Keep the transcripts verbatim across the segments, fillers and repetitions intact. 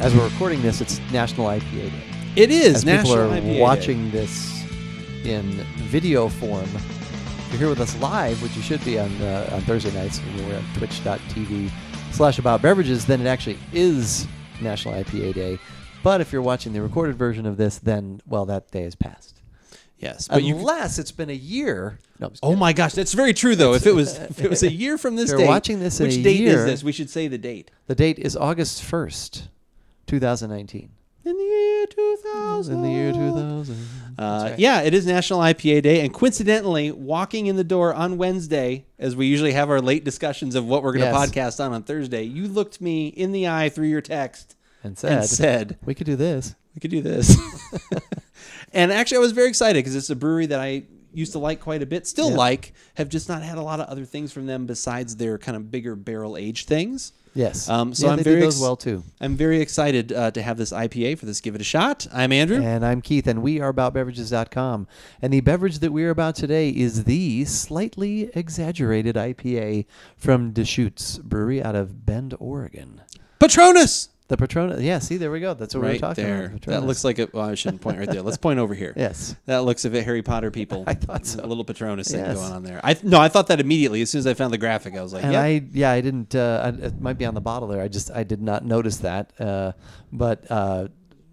as we're recording this, it's National I P A Day. It is as National I P A Day. People are watching this in video form. If you're here with us live, which you should be on uh, on Thursday nights, when we're at twitch dot t v slash about beverages, then it actually is National I P A Day. But if you're watching the recorded version of this, then, well, that day has passed. Yes, but unless you, it's been a year. No, oh my gosh, that's very true though. If it was, if it was a year from this date, watching this. Which in a date year, is this? We should say the date. The date is August first, two thousand nineteen. In the year two thousand. In the year two thousand. Uh, right. Yeah, it is National I P A Day, and coincidentally, walking in the door on Wednesday, as we usually have our late discussions of what we're going to yes. podcast on on Thursday, you looked me in the eye through your text and said, and said "We could do this. We could do this." And actually, I was very excited because it's a brewery that I used to like quite a bit, still yeah. like, have just not had a lot of other things from them besides their kind of bigger barrel age things. Yes. Um, so yeah, I'm they very do those well, too. I'm very excited uh, to have this I P A for this Give It a Shot. I'm Andrew. And I'm Keith, and we are about beverages dot com. And the beverage that we're about today is the Slightly Exaggerated I P A from Deschutes Brewery out of Bend, Oregon. Patronus! The Patronus, yeah, see, there we go. That's what right we were talking there. About. Patronus. That looks like it. Well, I shouldn't point right there. Let's point over here. Yes. That looks a bit Harry Potter people. I thought so. A little Patronus yes. thing going on there. I No, I thought that immediately. As soon as I found the graphic, I was like, and yep. I, yeah. I didn't, uh, I, it might be on the bottle there. I just, I did not notice that. Uh, but uh,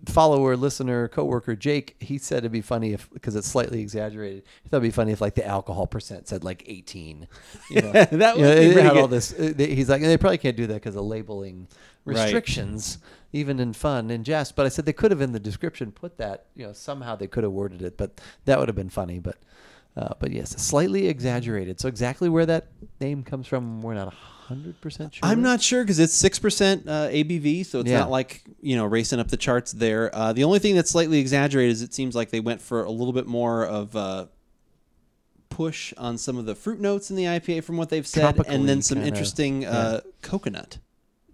follower, listener, coworker Jake, he said it'd be funny if, because it's slightly exaggerated, he thought it'd be funny if like the alcohol percent said like eighteen. You know? That would you know, be had all this. He's like, and they probably can't do that because of labeling restrictions, right. even in fun and jest. But I said they could have in the description put that, you know, somehow they could have worded it, but that would have been funny. But uh, but yes, slightly exaggerated. So exactly where that name comes from, we're not one hundred percent sure. I'm not sure because it's six percent uh, A B V, so it's yeah. not like, you know, racing up the charts there. Uh, the only thing that's slightly exaggerated is it seems like they went for a little bit more of uh push on some of the fruit notes in the I P A from what they've said, Tropically and then some kinda, interesting uh, yeah. coconut.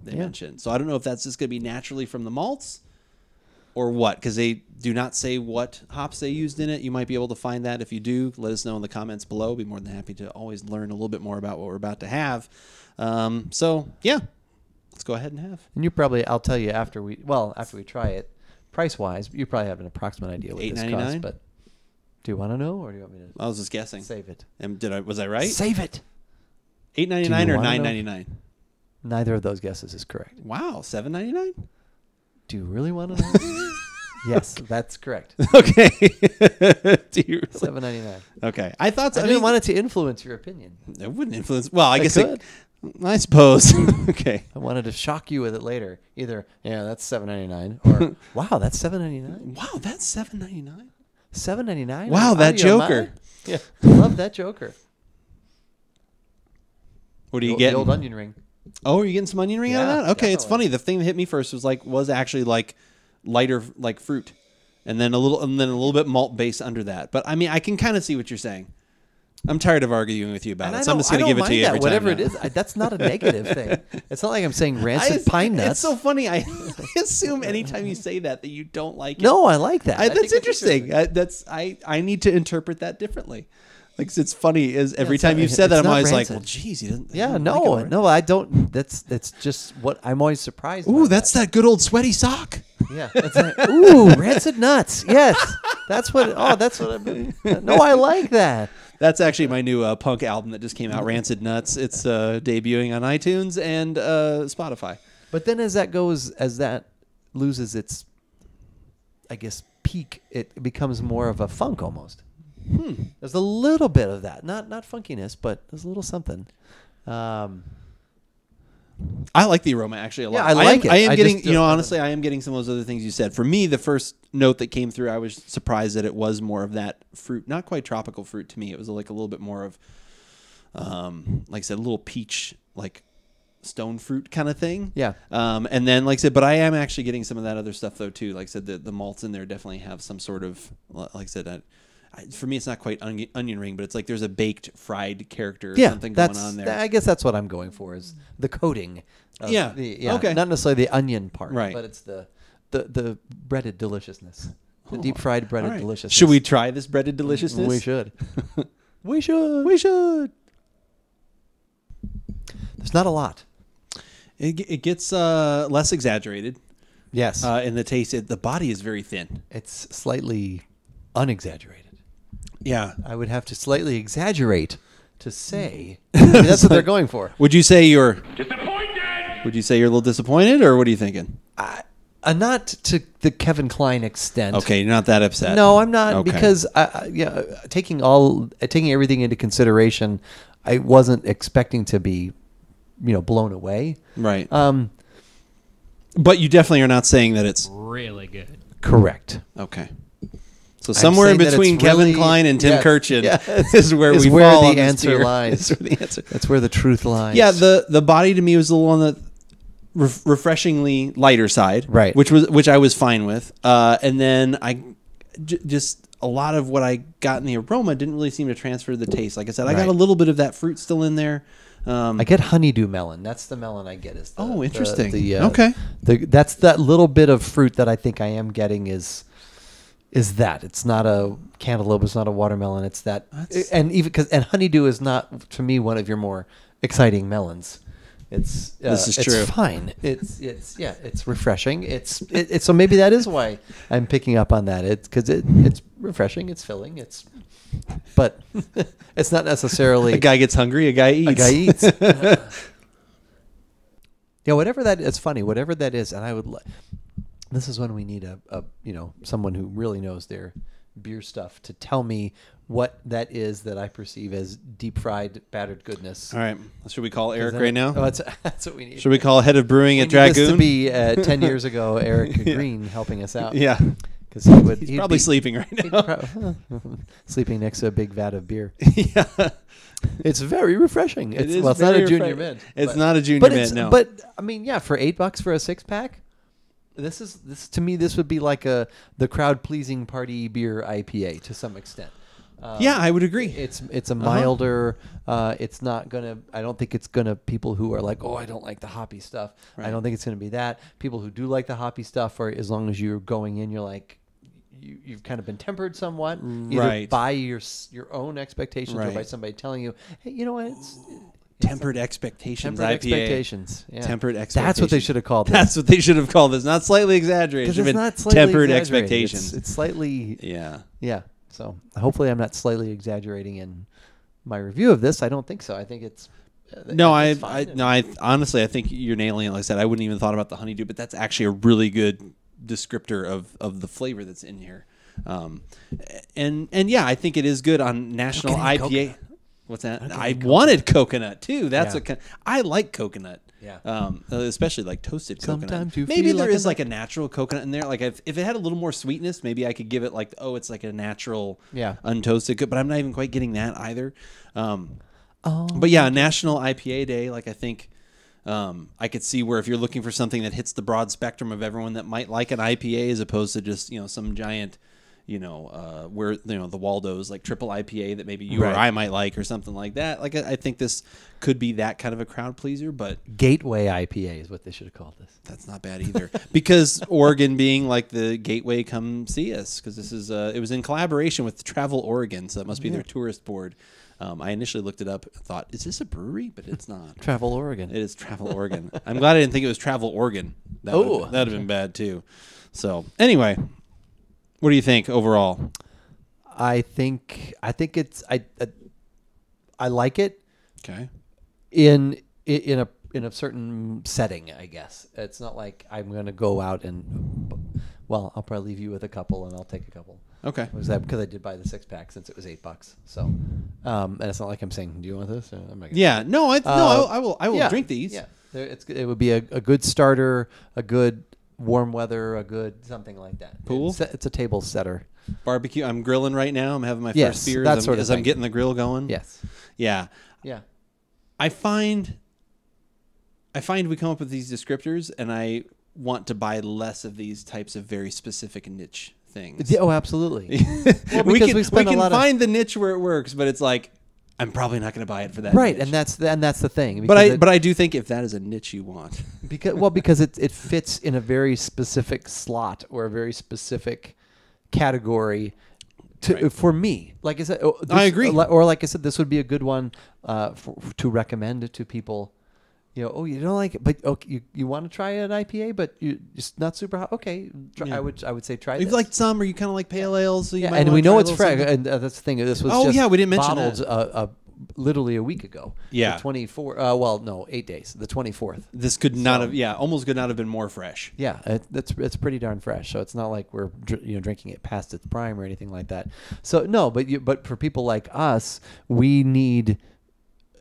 They yeah. mentioned. So I don't know if that's just going to be naturally from the malts or what, because they do not say what hops they used in it. You might be able to find that. If you do, let us know in the comments below. Be more than happy to always learn a little bit more about what we're about to have. Um, so, yeah, let's go ahead and have. And you probably, I'll tell you after we, well, after we try it, price-wise, you probably have an approximate idea what this costs. But do you want to know or do you want me to? I was just guessing. Save it. And did I? Was I right? Save it. eight ninety-nine or nine ninety-nine? Neither of those guesses is correct. Wow, seven ninety nine. Do you really want to know? Yes, that's correct. Okay. Do you really? Seven ninety nine. Okay, I thought so. I, I didn't mean, want it to influence your opinion. It wouldn't influence. Well, I it guess could. It. I suppose. Okay. I wanted to shock you with it later. Either yeah, that's seven ninety nine, or wow, that's seven ninety nine. Wow, that's seven ninety nine. Seven ninety nine. Wow, that Joker. Yeah, love that Joker. What do you get? The old onion ring. Oh, are you getting some onion ring yeah, out of that? Okay, definitely. It's funny. The thing that hit me first was like was actually like lighter like fruit, and then a little and then a little bit malt base under that. But I mean, I can kind of see what you're saying. I'm tired of arguing with you about and it, so I'm just going to give it to you. That, every time whatever now. It is, I, that's not a negative thing. It's not like I'm saying rancid I, pine nuts. It's so funny. I, I assume anytime you say that that you don't like it. No, I like that. I, that's, I that's interesting. interesting. I, that's I I need to interpret that differently. Like it's funny is every yeah, time not, you've said that I'm always rancid. Like, well, geez, you didn't. Yeah, no, like right? no, I don't. That's that's just what I'm always surprised. Ooh, that's that. that good old sweaty sock. Yeah. That's a, ooh, rancid nuts. Yes, that's what. Oh, that's what I'm. No, I like that. That's actually my new uh, punk album that just came out, Rancid Nuts. It's uh, debuting on iTunes and uh, Spotify. But then as that goes, as that loses its, I guess, peak, it becomes more of a funk almost. Hmm. There's a little bit of that, not not funkiness, but there's a little something. Um, I like the aroma actually a lot. Yeah, I like I am, it. I am I getting, you know, honestly, I am getting some of those other things you said. For me, the first note that came through, I was surprised that it was more of that fruit, not quite tropical fruit to me. It was like a little bit more of, um, like I said, a little peach, like stone fruit kind of thing. Yeah. Um, and then, like I said, but I am actually getting some of that other stuff though too. Like I said, the the malts in there definitely have some sort of, like I said. I, For me, it's not quite onion, onion ring, but it's like there's a baked, fried character or yeah, something going on there. I guess that's what I'm going for is the coating. Of yeah. The, yeah. Okay. Not necessarily the onion part, right. but it's the, the, the breaded deliciousness, the oh, deep fried breaded right. deliciousness. Should we try this breaded deliciousness? We should. we should. We should. There's not a lot. It, it gets uh, less exaggerated. Yes. Uh, and the taste, it, the body is very thin. It's slightly unexaggerated. Yeah. I would have to slightly exaggerate to say I mean, that's what they're going for. Would you say you're disappointed? Would you say you're a little disappointed, or what are you thinking? I, uh, not to the Kevin Kline extent. Okay, you're not that upset. No, I'm not, okay. because I, I, yeah, taking all taking everything into consideration, I wasn't expecting to be, you know, blown away. Right. Um, but you definitely are not saying that it's really good. Correct. Okay. So somewhere in between Kevin really, Kline and Tim yes, Kirchin yes. is where is we where fall the on answer lies. That's where the answer. That's where the truth lies. Yeah, the the body to me was a little on the re refreshingly lighter side, right? Which was which I was fine with. Uh, and then I j just a lot of what I got in the aroma didn't really seem to transfer to the taste. Like I said, I right. got a little bit of that fruit still in there. Um, I get honeydew melon. That's the melon I get. Is the, oh, interesting. The, the, uh, okay, the, that's that little bit of fruit that I think I am getting is. Is that it's not a cantaloupe, it's not a watermelon, it's that, That's... and even because and honeydew is not to me one of your more exciting melons. It's uh, this is it's true. Fine. It's it's yeah, it's refreshing. It's it, it's so maybe that is why I'm picking up on that. It's because it it's refreshing. It's filling. It's but it's not necessarily a guy gets hungry. A guy eats. A guy eats. uh, yeah, whatever that. It's funny. Whatever that is, and I would. This is when we need a, a, you know, someone who really knows their beer stuff to tell me what that is that I perceive as deep fried battered goodness. All right, should we call Eric that, right now? Oh, that's, that's what we need. Should we call head of brewing we at Dragoon? This to be uh, ten years ago, Eric yeah. Green helping us out. Yeah, because he would. He's probably be, sleeping right now. Sleeping next to a big vat of beer. Yeah, it's very refreshing. It it's, is well, it's not a junior mint. It's but, not a junior mint. No, but I mean, yeah, for eight bucks for a six pack. This is this to me. This would be like a the crowd pleasing party beer I P A to some extent. Um, yeah, I would agree. It's it's a milder. Uh-huh. uh, it's not gonna. I don't think it's gonna people who are like, oh, I don't like the hoppy stuff. Right. I don't think it's gonna be that. People who do like the hoppy stuff, or as long as you're going in, you're like, you, you've kind of been tempered somewhat, either right. by your your own expectations right. or by somebody telling you, hey, you know what. It's, Tempered expectations, tempered I P A. Expectations. Yeah. Tempered expectations. That's what they should have called this. That's what they should have called this. Not slightly exaggerated. It's not slightly tempered expectations. It's, it's slightly. Yeah. Yeah. So hopefully I'm not slightly exaggerating in my review of this. I don't think so. I think it's. No, I, it's I no, I honestly I think you're nailing it. Like I said, I wouldn't even thought about the honeydew, but that's actually a really good descriptor of of the flavor that's in here. Um, and and yeah, I think it is good on National I P A. Coconut. What's that? Okay, I coconut. wanted coconut too. That's yeah. what I like coconut. Yeah. Um, especially like toasted coconut. Sometimes you maybe feel there like is a like a natural coconut in there. Like if, if it had a little more sweetness, maybe I could give it like, oh, it's like a natural, yeah, untoasted. But I'm not even quite getting that either. Um, oh. But yeah, National I P A Day. Like I think um, I could see where if you're looking for something that hits the broad spectrum of everyone that might like an I P A as opposed to just you know some giant. You know, uh, where, you know, the Waldo's like triple I P A that maybe you right. or I might like or something like that. Like, I, I think this could be that kind of a crowd pleaser, but. Gateway I P A is what they should have called this. That's not bad either. Because Oregon being like the gateway, come see us. Because this is, uh, it was in collaboration with Travel Oregon. So that must be yeah. their tourist board. Um, I initially looked it up and thought, is this a brewery? But it's not. Travel Oregon. It is Travel Oregon. I'm glad I didn't think it was Travel Oregon. That oh. would have been bad too. So, anyway. What do you think overall? I think I think it's I I, I like it. Okay. In in a in a certain setting, I guess. It's not like I'm going to go out and well, I'll probably leave you with a couple and I'll take a couple. Okay. Was that because I did buy the six pack since it was eight bucks? So, um, and it's not like I'm saying, do you want this? I'm not yeah. No. I uh, no. I, I will. I will yeah, drink these. Yeah. There, it's it would be a, a good starter. A good. Warm weather, a good something like that. Pool? It's a table setter. Barbecue. I'm grilling right now. I'm having my yes, first beer that as, sort of as I'm getting the grill going. Yes. Yeah. Yeah. I find I find we come up with these descriptors, and I want to buy less of these types of very specific niche things. Oh, absolutely. Well, we can, we we can find the niche where it works, but it's like I'm probably not going to buy it for that. Right, niche. and that's the, and that's the thing. But I it, but I do think if that is a niche you want, because well, because it it fits in a very specific slot or a very specific category. To, right. For me, like I said, oh, this, I agree. Or like I said, this would be a good one uh, for, to recommend to people You know, oh, you don't like it, but okay, you, you want to try an I P A, but you just not super hot. Okay, try, yeah. I would I would say try. If you like some, or you kind of like pale ales, so you yeah, might and we know it's fresh. And uh, that's the thing. This was oh just yeah, we didn't mention bottled that. Uh, uh, literally a week ago. Yeah, twenty four. Uh, well, no, eight days. The twenty fourth. This could not so, have. Yeah, almost could not have been more fresh. Yeah, it, that's it's pretty darn fresh. So it's not like we're you know drinking it past its prime or anything like that. So no, but you, but for people like us, we need.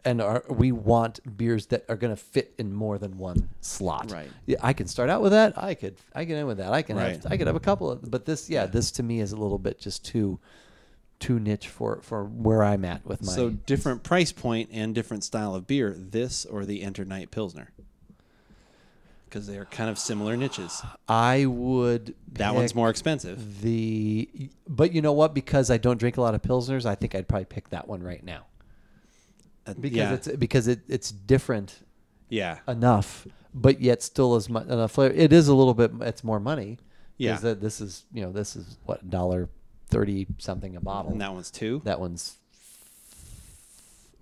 And are, we want beers that are going to fit in more than one slot. Right. Yeah, I can start out with that. I could. I can end with that. I can. Right. Have, I could have a couple of. But this, yeah, this to me is a little bit just too, too niche for for where I'm at with my. So different price point and different style of beer. This or the Enter Night Pilsner. Because they are kind of similar niches. I would. That one's more expensive. The, but you know what? Because I don't drink a lot of pilsners, I think I'd probably pick that one right now. Because yeah. it's because it it's different, yeah, enough, but yet still as much enough flavor. It is a little bit. It's more money. Yeah, that this is you know this is what a dollar thirty something a bottle. And that one's two. That one's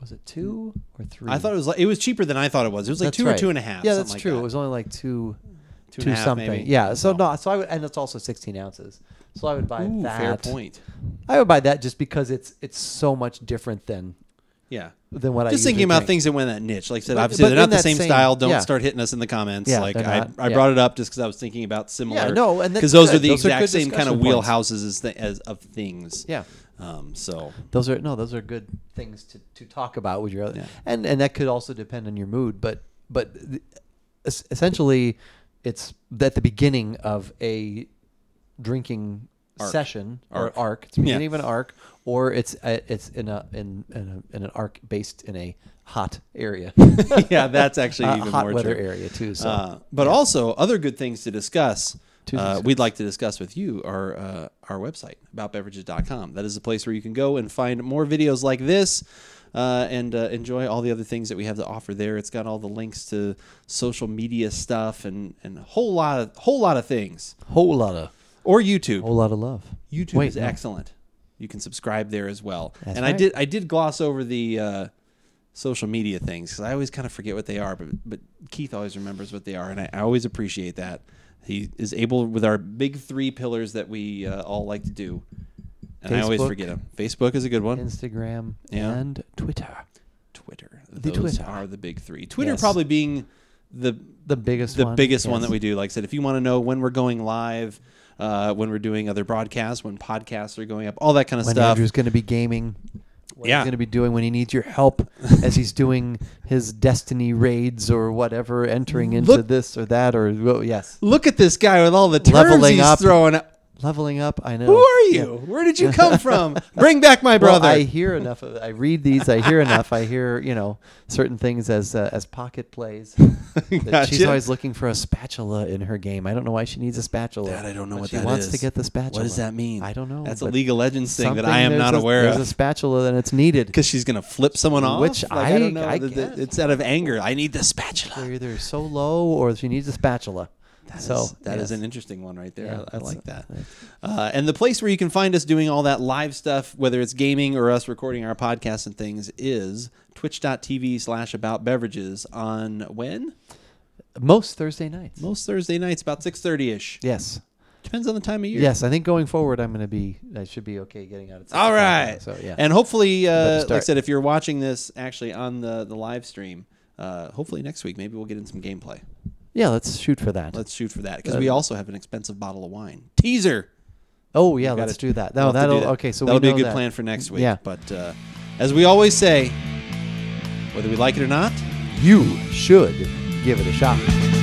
was it two or three? I thought it was like it was cheaper than I thought it was. It was like that's two right. or two and a half. Yeah, that's like true. That. It was only like two, two, two and something. Maybe. Yeah. So no. no. So I would, and it's also sixteen ounces. So I would buy Ooh, that. Fair point. I would buy that just because it's it's so much different than. Yeah. Than what Just I Just thinking about drink. Things that went in that niche. Like I said, but, obviously but they're not the same, same style. Don't yeah. start hitting us in the comments. Yeah, like I, not, I yeah. brought it up just because I was thinking about similar. Yeah, no, and because those good. Are the those exact are same kind of points. Wheelhouses as, the, as of things. Yeah. Um. So those are no, those are good things to, to talk about with your other, yeah. and and that could also depend on your mood. But but the, essentially, it's at the beginning of a drinking. Arc. Session arc. Or arc, it's beginning yeah. of an arc, or it's uh, it's in a in in, a, in an arc based in a hot area. Yeah, that's actually uh, even hot more weather true. Area too. So, uh, but yeah. also other good things to discuss. Uh, we'd like to discuss with you our uh, our website about beverages dot com. That is a place where you can go and find more videos like this. Uh, and uh, enjoy all the other things that we have to offer there. It's got all the links to social media stuff and and a whole lot of whole lot of things. Whole lot of. Or YouTube. A whole lot of love. YouTube Wait, is no. excellent. You can subscribe there as well. That's and right. I did I did gloss over the uh, social media things because I always kind of forget what they are, but but Keith always remembers what they are, and I, I always appreciate that. He is able with our big three pillars that we uh, all like to do, and Facebook, I always forget them. Facebook is a good one. Instagram yeah. and Twitter. Twitter. The Those Twitter. Are the big three. Twitter yes. probably being the the biggest the one. biggest yes. one that we do. Like I said, if you want to know when we're going live. Uh, when we're doing other broadcasts, when podcasts are going up, all that kind of when stuff. When Andrew's going to be gaming, what yeah. he's going to be doing when he needs your help as he's doing his Destiny raids or whatever, entering into look, this or that or, oh, yes. Look at this guy with all the terms Leveling he's up. throwing out. Leveling up, I know. Who are you? Yeah. Where did you come from? Bring back my brother. Well, I hear enough of it. I read these. I hear enough. I hear, you know, certain things as uh, as pocket plays. Gotcha. She's always looking for a spatula in her game. I don't know why she needs a spatula. Dad, I don't know what that is. She wants to get the spatula. What does that mean? I don't know. That's a League of Legends thing that I am not a, aware there's of. There's a spatula and it's needed. Because she's going to flip someone off? Which like, I, I don't know. I the, the, it's out of anger. I need the spatula. They're either so low or she needs a spatula. That so is, that yes. is an interesting one right there. Yeah, I, I like that. Right. Uh, and the place where you can find us doing all that live stuff, whether it's gaming or us recording our podcasts and things, is twitch dot t v slash about beverages on when? Most Thursday nights. Most Thursday nights, about six thirty ish. Yes. Depends on the time of year. Yes, I think going forward, I'm going to be, I should be okay getting out of time. All right. So, yeah. And hopefully, uh, like I said, if you're watching this actually on the, the live stream, uh, hopefully next week, maybe we'll get in some gameplay. Yeah, let's shoot for that. Let's shoot for that because uh, we also have an expensive bottle of wine teaser. Oh yeah, let's do that. No, we'll that'll do that. Okay. So that'll we know be a good that. plan for next week. Yeah. But uh, as we always say, whether we like it or not, you should give it a shot.